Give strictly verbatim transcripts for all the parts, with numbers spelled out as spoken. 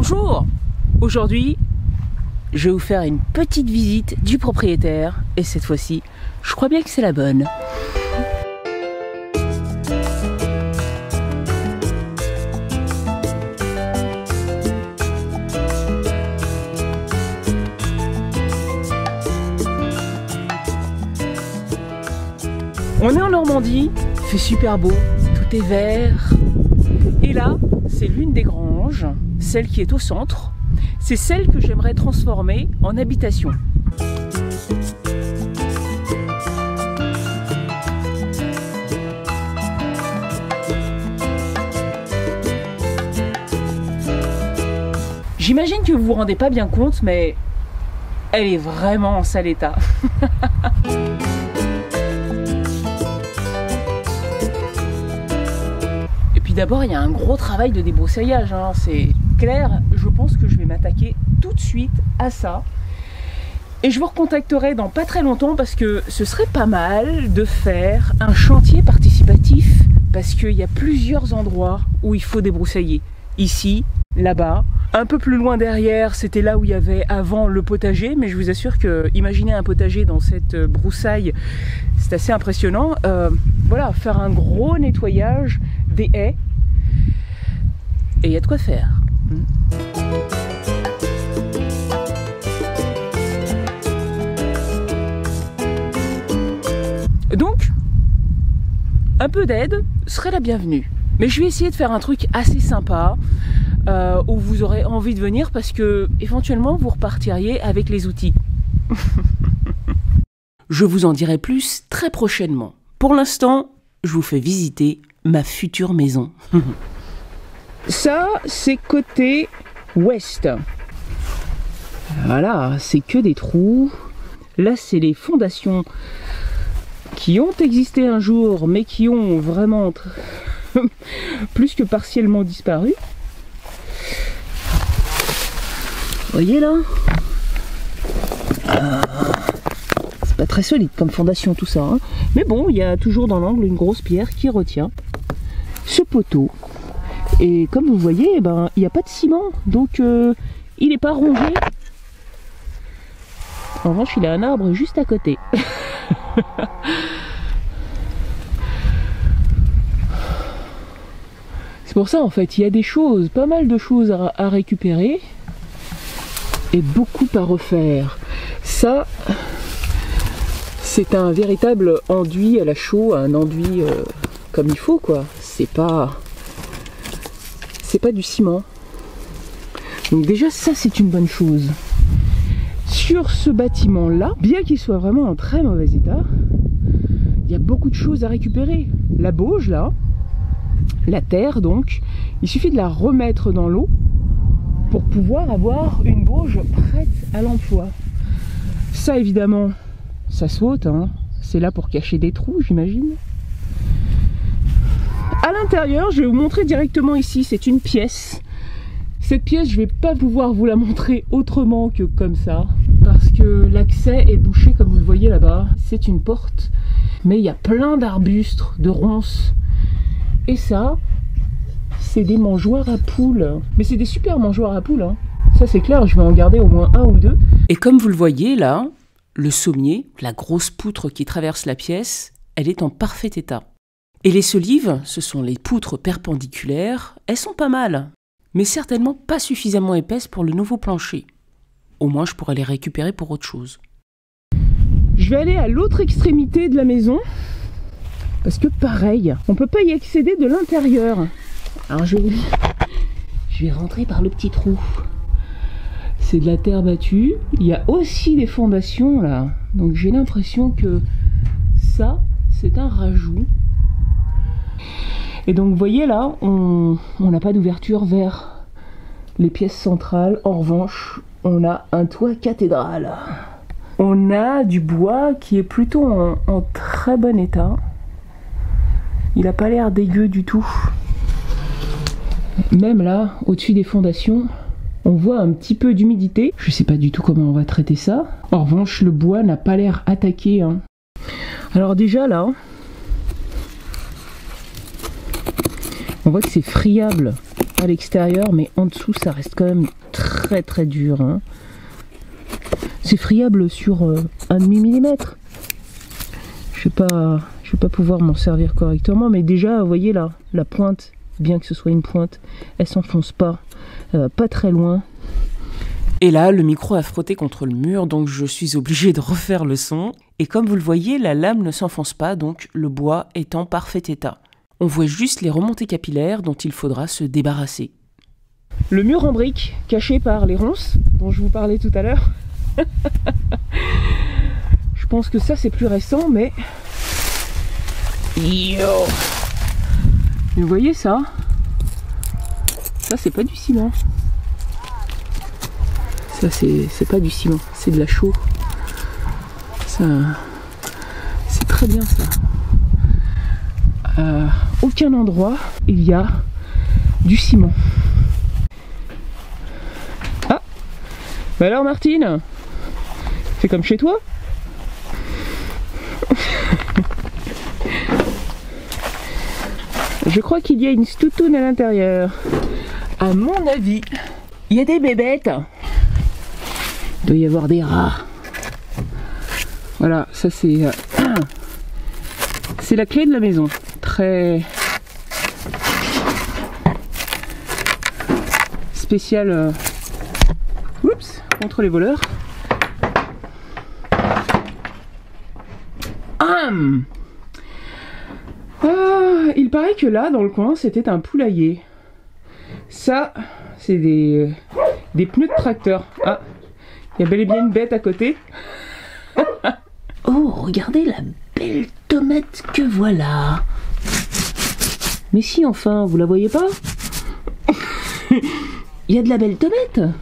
Bonjour! Aujourd'hui, je vais vous faire une petite visite du propriétaire et cette fois-ci, je crois bien que c'est la bonne. On est en Normandie, il fait super beau, tout est vert. Et là, c'est l'une des granges, celle qui est au centre. C'est celle que j'aimerais transformer en habitation. J'imagine que vous vous rendez pas bien compte, mais elle est vraiment en sale état. Et puis d'abord, il y a un gros travail de débroussaillage, hein, c'est clair. Je pense que je vais m'attaquer tout de suite à ça et je vous recontacterai dans pas très longtemps parce que ce serait pas mal de faire un chantier participatif parce qu'il y a plusieurs endroits où il faut débroussailler. Ici, là-bas, un peu plus loin derrière, c'était là où il y avait avant le potager, mais je vous assure que imaginer un potager dans cette broussaille, c'est assez impressionnant. Euh, voilà, faire un gros nettoyage des haies et il y a de quoi faire. Donc, un peu d'aide serait la bienvenue. Mais je vais essayer de faire un truc assez sympa euh, où vous aurez envie de venir parce que éventuellement vous repartiriez avec les outils. Je vous en dirai plus très prochainement. Pour l'instant, je vous fais visiter ma future maison. Ça, c'est côté ouest. Voilà, c'est que des trous. Là, c'est les fondations qui ont existé un jour, mais qui ont vraiment plus que partiellement disparu. Vous voyez là, euh, c'est pas très solide comme fondation tout ça, hein. Mais bon, il y a toujours dans l'angle une grosse pierre qui retient ce poteau. Et comme vous voyez, eh ben, il n'y a pas de ciment, donc euh, il n'est pas rongé. En revanche, il a un arbre juste à côté. C'est pour ça, en fait, il y a des choses, pas mal de choses à, à récupérer et beaucoup à refaire. Ça, c'est un véritable enduit à la chaux, un enduit euh, comme il faut, quoi. C'est pas... c'est pas du ciment. Donc déjà ça c'est une bonne chose. Sur ce bâtiment là, bien qu'il soit vraiment en très mauvais état, il y a beaucoup de choses à récupérer. La bauge là, la terre donc, il suffit de la remettre dans l'eau pour pouvoir avoir une bauge prête à l'emploi. Ça évidemment, ça saute, hein. C'est là pour cacher des trous j'imagine. À l'intérieur, je vais vous montrer directement ici, c'est une pièce. Cette pièce, je vais pas pouvoir vous la montrer autrement que comme ça, parce que l'accès est bouché comme vous le voyez là-bas. C'est une porte, mais il y a plein d'arbustes, de ronces. Et ça, c'est des mangeoires à poules. Mais c'est des super mangeoires à poules, hein. Ça c'est clair, je vais en garder au moins un ou deux. Et comme vous le voyez là, le sommier, la grosse poutre qui traverse la pièce, elle est en parfait état. Et les solives, ce sont les poutres perpendiculaires, elles sont pas mal, mais certainement pas suffisamment épaisses pour le nouveau plancher. Au moins je pourrais les récupérer pour autre chose. Je vais aller à l'autre extrémité de la maison, parce que pareil, on peut pas y accéder de l'intérieur. Alors je vais, je vais rentrer par le petit trou. C'est de la terre battue, il y a aussi des fondations là, donc j'ai l'impression que ça, c'est un rajout. Et donc vous voyez là, on n'a pas d'ouverture vers les pièces centrales. En revanche, on a un toit cathédrale. On a du bois qui est plutôt en, en très bon état. Il n'a pas l'air dégueu du tout. Même là, au-dessus des fondations, on voit un petit peu d'humidité. Je ne sais pas du tout comment on va traiter ça. En revanche, le bois n'a pas l'air attaqué, hein. Alors déjà là... on voit que c'est friable. à l'extérieur, mais en dessous ça reste quand même très très dur, hein. C'est friable sur euh, un demi millimètre. Je ne vais, vais pas pouvoir m'en servir correctement, mais déjà vous voyez là, la pointe, bien que ce soit une pointe, elle s'enfonce pas, euh, pas très loin. Et là, le micro a frotté contre le mur, donc je suis obligée de refaire le son. Et comme vous le voyez, la lame ne s'enfonce pas, donc le bois est en parfait état. On voit juste les remontées capillaires dont il faudra se débarrasser. Le mur en briques, caché par les ronces, dont je vous parlais tout à l'heure. Je pense que ça c'est plus récent, mais... Yo ! Vous voyez ça ? Ça c'est pas du ciment. Ça c'est pas du ciment, c'est de la chaux. Ça c'est très bien ça. Euh, aucun endroit il y a du ciment. Ah bah alors Martine, c'est comme chez toi. Je crois qu'il y a une stoutoune à l'intérieur. À mon avis, il y a des bébêtes. Il doit y avoir des rats. Voilà, ça c'est... Euh, c'est la clé de la maison. Très... spécial... Euh, oups, contre les voleurs. Hum. Ah, il paraît que là, dans le coin, c'était un poulailler. Ça, c'est des, des pneus de tracteur. Ah, il y a bel et bien une bête à côté. Oh, regardez la belle tomate que voilà. Mais si, enfin, vous la voyez pas? Il y a de la belle tomate.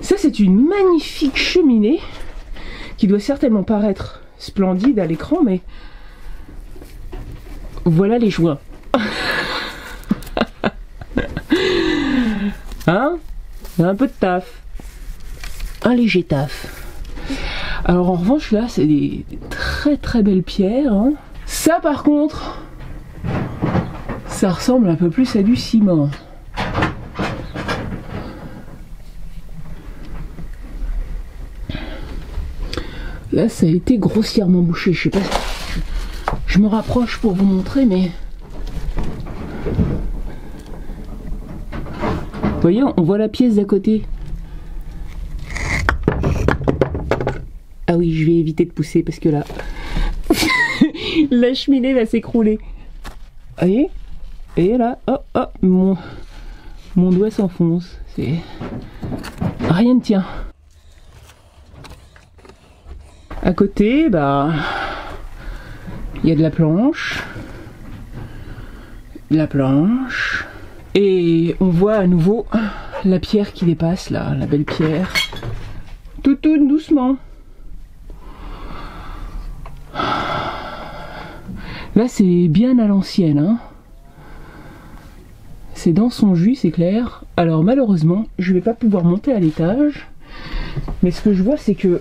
Ça, c'est une magnifique cheminée qui doit certainement paraître splendide à l'écran, mais... voilà les joints. Hein? Il y a un peu de taf. Un léger taf. Alors en revanche là c'est des très très belles pierres, hein. Ça par contre, ça ressemble un peu plus à du ciment. Là ça a été grossièrement bouché, je sais pas. Je me rapproche pour vous montrer, mais... voyons, on voit la pièce d'à côté. Ah oui, je vais éviter de pousser parce que là... la cheminée va s'écrouler. Vous voyez? Et là, oh, oh, mon, mon doigt s'enfonce. Rien ne tient. À côté, bah... il y a de la planche, de la planche, et on voit à nouveau la pierre qui dépasse là, la belle pierre, tout tout doucement. Là c'est bien à l'ancienne, hein. C'est dans son jus, c'est clair. Alors malheureusement, je vais pas pouvoir monter à l'étage, mais ce que je vois c'est que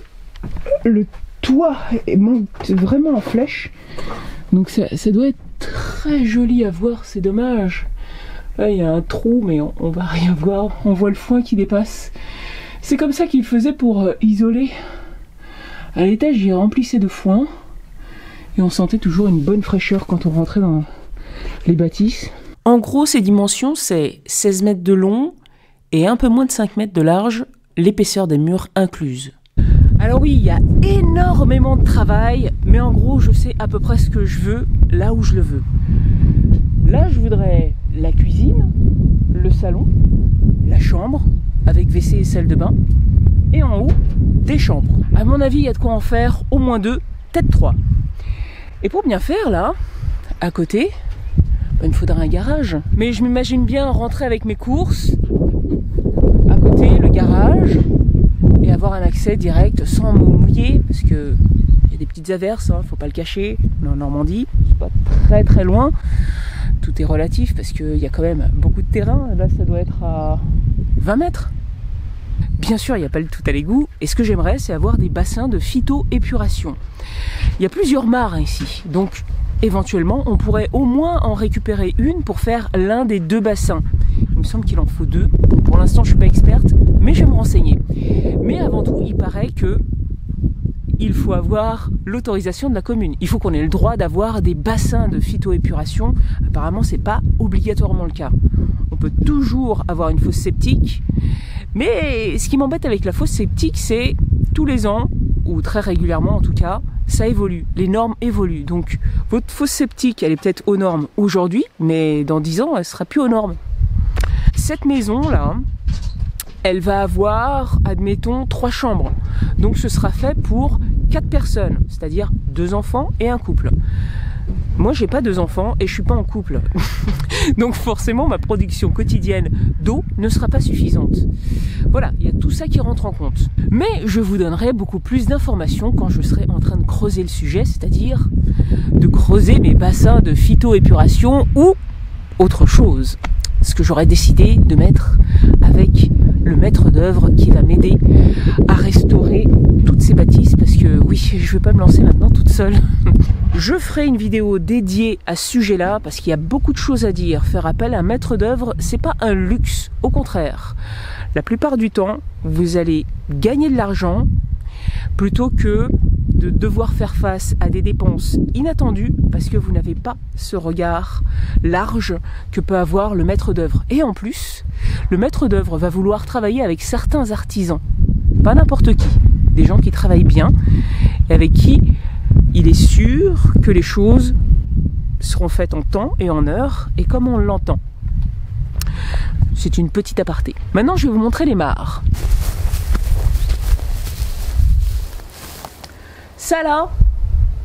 le toit monte vraiment en flèche, donc ça, ça doit être très joli à voir, c'est dommage. Là il y a un trou mais on, on va rien voir, on voit le foin qui dépasse. C'est comme ça qu'il faisait pour euh, isoler. À l'étage il remplissait de foin et on sentait toujours une bonne fraîcheur quand on rentrait dans les bâtisses. En gros ces dimensions c'est seize mètres de long et un peu moins de cinq mètres de large, l'épaisseur des murs incluse. Alors oui, il y a énormément de travail, mais en gros, je sais à peu près ce que je veux, là où je le veux. Là, je voudrais la cuisine, le salon, la chambre, avec W C et salle de bain, et en haut, des chambres. À mon avis, il y a de quoi en faire au moins deux, peut-être trois. Et pour bien faire, là, à côté, il me faudra un garage. Mais je m'imagine bien rentrer avec mes courses, à côté, le garage... et avoir un accès direct sans me mouiller parce que il y a des petites averses, hein, faut pas le cacher, on est en Normandie, c'est pas très très loin, tout est relatif parce qu'il y a quand même beaucoup de terrain, là ça doit être à vingt mètres. Bien sûr il n'y a pas le tout à l'égout et ce que j'aimerais c'est avoir des bassins de phyto-épuration. Il y a plusieurs mares ici donc éventuellement on pourrait au moins en récupérer une pour faire l'un des deux bassins. Il me semble qu'il en faut deux. Pour l'instant, je ne suis pas experte, mais je vais me renseigner. Mais avant tout, il paraît que il faut avoir l'autorisation de la commune. Il faut qu'on ait le droit d'avoir des bassins de phytoépuration. Apparemment, ce n'est pas obligatoirement le cas. On peut toujours avoir une fosse septique. Mais ce qui m'embête avec la fosse septique, c'est tous les ans, ou très régulièrement en tout cas, ça évolue, les normes évoluent. Donc votre fosse septique, elle est peut-être aux normes aujourd'hui, mais dans dix ans, elle ne sera plus aux normes. Cette maison-là, elle va avoir, admettons, trois chambres. Donc ce sera fait pour quatre personnes, c'est-à-dire deux enfants et un couple. Moi, j'ai pas deux enfants et je suis pas en couple. Donc forcément, ma production quotidienne d'eau ne sera pas suffisante. Voilà, il y a tout ça qui rentre en compte. Mais je vous donnerai beaucoup plus d'informations quand je serai en train de creuser le sujet, c'est-à-dire de creuser mes bassins de phytoépuration ou autre chose. Ce que j'aurais décidé de mettre avec le maître d'œuvre qui va m'aider à restaurer toutes ces bâtisses, parce que oui, je ne vais pas me lancer maintenant toute seule. Je ferai une vidéo dédiée à ce sujet-là parce qu'il y a beaucoup de choses à dire. Faire appel à un maître d'œuvre, c'est pas un luxe, au contraire. La plupart du temps, vous allez gagner de l'argent plutôt que de devoir faire face à des dépenses inattendues parce que vous n'avez pas ce regard large que peut avoir le maître d'œuvre. Et en plus, le maître d'œuvre va vouloir travailler avec certains artisans, pas n'importe qui, des gens qui travaillent bien et avec qui il est sûr que les choses seront faites en temps et en heure et comme on l'entend. C'est une petite aparté. Maintenant, je vais vous montrer les mares. Ça là,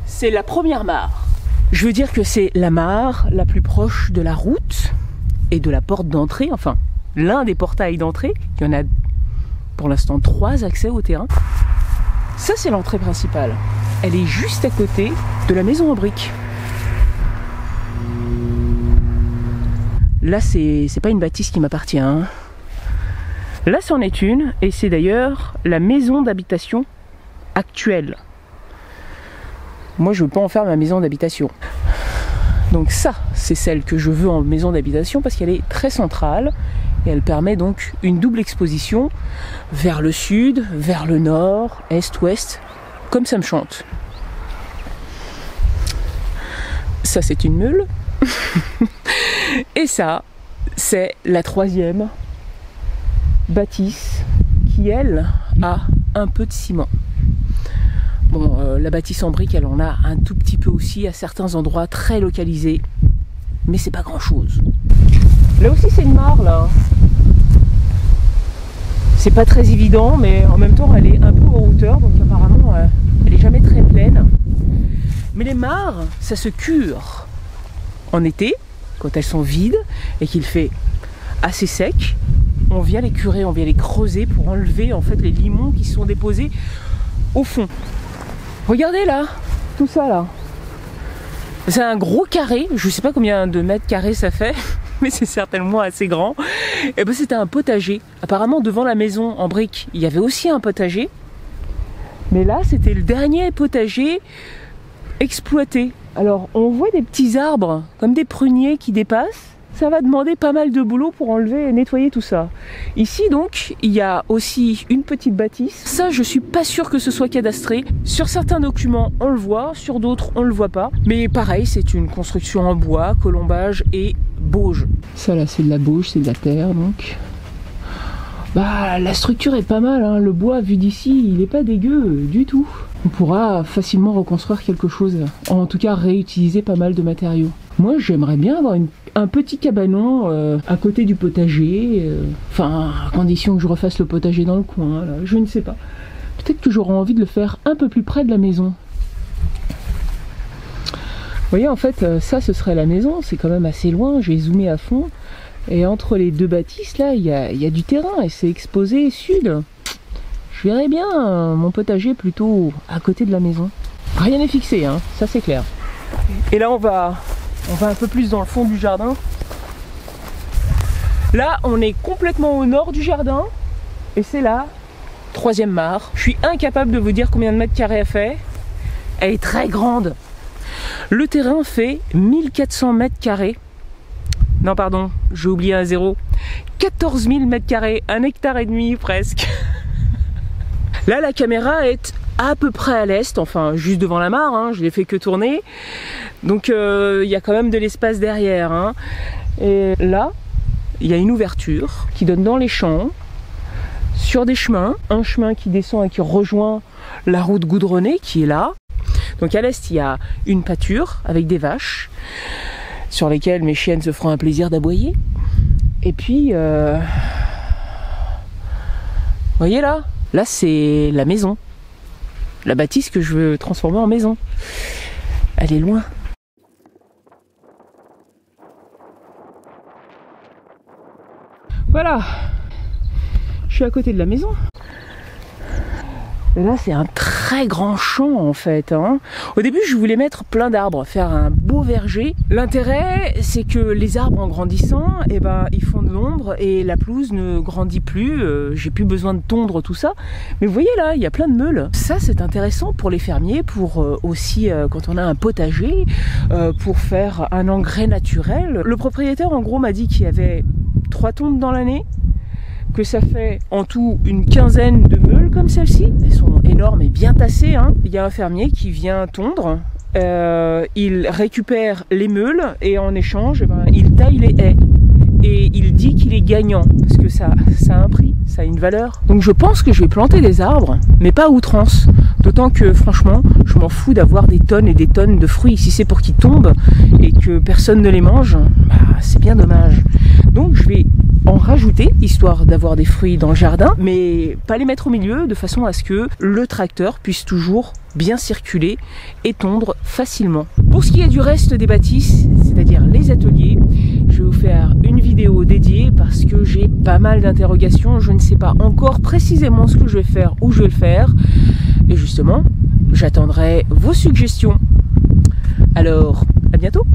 c'est la première mare. Je veux dire que c'est la mare la plus proche de la route et de la porte d'entrée, enfin l'un des portails d'entrée. Il y en a pour l'instant trois accès au terrain. Ça, c'est l'entrée principale. Elle est juste à côté de la maison en briques. Là, c'est pas une bâtisse qui m'appartient, hein. Là, c'en est une et c'est d'ailleurs la maison d'habitation actuelle. Moi, je ne veux pas en faire ma maison d'habitation. Donc ça, c'est celle que je veux en maison d'habitation parce qu'elle est très centrale et elle permet donc une double exposition vers le sud, vers le nord, est, ouest, comme ça me chante. Ça, c'est une mule. Et ça, c'est la troisième bâtisse qui, elle, a un peu de ciment. Bon, euh, la bâtisse en briques, elle en a un tout petit peu aussi à certains endroits très localisés, mais c'est pas grand chose. Là aussi, c'est une mare, là. C'est pas très évident, mais en même temps, elle est un peu en hauteur, donc apparemment, euh, elle est jamais très pleine. Mais les mares, ça se cure en été, quand elles sont vides et qu'il fait assez sec. On vient les curer, on vient les creuser pour enlever en fait les limons qui sont déposés au fond. Regardez là, tout ça là. C'est un gros carré, je ne sais pas combien de mètres carrés ça fait, mais c'est certainement assez grand. Et ben c'était un potager. Apparemment devant la maison en briques, il y avait aussi un potager. Mais là, c'était le dernier potager exploité. Alors on voit des petits arbres, comme des pruniers qui dépassent. Ça va demander pas mal de boulot pour enlever et nettoyer tout ça. Ici donc, il y a aussi une petite bâtisse. Ça, je suis pas sûre que ce soit cadastré. Sur certains documents, on le voit, sur d'autres, on le voit pas. Mais pareil, c'est une construction en bois, colombage et bauge. Ça là, c'est de la bauge, c'est de la terre donc. Bah, la structure est pas mal, hein. Le bois vu d'ici, il est pas dégueu du tout. On pourra facilement reconstruire quelque chose, en tout cas réutiliser pas mal de matériaux. Moi, j'aimerais bien avoir une, un petit cabanon euh, à côté du potager, euh, enfin, à condition que je refasse le potager dans le coin, là, je ne sais pas. Peut-être que j'aurais envie de le faire un peu plus près de la maison. Vous voyez, en fait, ça, ce serait la maison, c'est quand même assez loin, j'ai zoomé à fond, et entre les deux bâtisses, là, il y a, y a du terrain, et c'est exposé sud. Je verrais bien mon potager plutôt à côté de la maison. Rien n'est fixé, hein, ça c'est clair. Et là on va, on va un peu plus dans le fond du jardin. Là on est complètement au nord du jardin et c'est la troisième mare. Je suis incapable de vous dire combien de mètres carrés elle fait. Elle est très grande. Le terrain fait mille quatre cents mètres carrés. Non pardon, j'ai oublié un zéro. quatorze mille mètres carrés, un hectare et demi presque. Là, la caméra est à peu près à l'est, enfin juste devant la mare, hein, je l'ai fait que tourner. Donc il euh, y a quand même de l'espace derrière. Hein. Et là, il y a une ouverture qui donne dans les champs, sur des chemins. Un chemin qui descend et qui rejoint la route goudronnée qui est là. Donc à l'est, il y a une pâture avec des vaches sur lesquelles mes chiennes se feront un plaisir d'aboyer. Et puis, euh... vous voyez là, là c'est la maison. La bâtisse que je veux transformer en maison. Elle est loin. Voilà, je suis à côté de la maison. Et là, c'est un très grand champ en fait. Hein. Au début, je voulais mettre plein d'arbres, faire un beau verger. L'intérêt, c'est que les arbres, en grandissant, eh ben, ils font de l'ombre et la pelouse ne grandit plus. Euh, j'ai plus besoin de tondre tout ça. Mais vous voyez là, il y a plein de meules. Ça, c'est intéressant pour les fermiers, pour euh, aussi euh, quand on a un potager, euh, pour faire un engrais naturel. Le propriétaire, en gros, m'a dit qu'il y avait trois tondes dans l'année, que ça fait en tout une quinzaine de meules comme celle-ci. Elles sont énormes et bien tassées. Hein. Il y a un fermier qui vient tondre, euh, il récupère les meules et en échange, eh ben, il taille les haies. Et il dit qu'il est gagnant, parce que ça, ça a un prix, ça a une valeur. Donc je pense que je vais planter des arbres, mais pas à outrance. D'autant que franchement, je m'en fous d'avoir des tonnes et des tonnes de fruits. Si c'est pour qu'ils tombent et que personne ne les mange, bah, c'est bien dommage. Donc je vais en rajouter, histoire d'avoir des fruits dans le jardin, mais pas les mettre au milieu, de façon à ce que le tracteur puisse toujours bien circuler et tondre facilement. Pour ce qui est du reste des bâtisses, c'est-à-dire les ateliers, je vais vous faire une vidéo dédiée parce que j'ai pas mal d'interrogations, je ne sais pas encore précisément ce que je vais faire, où je vais le faire, et justement, j'attendrai vos suggestions. Alors, à bientôt!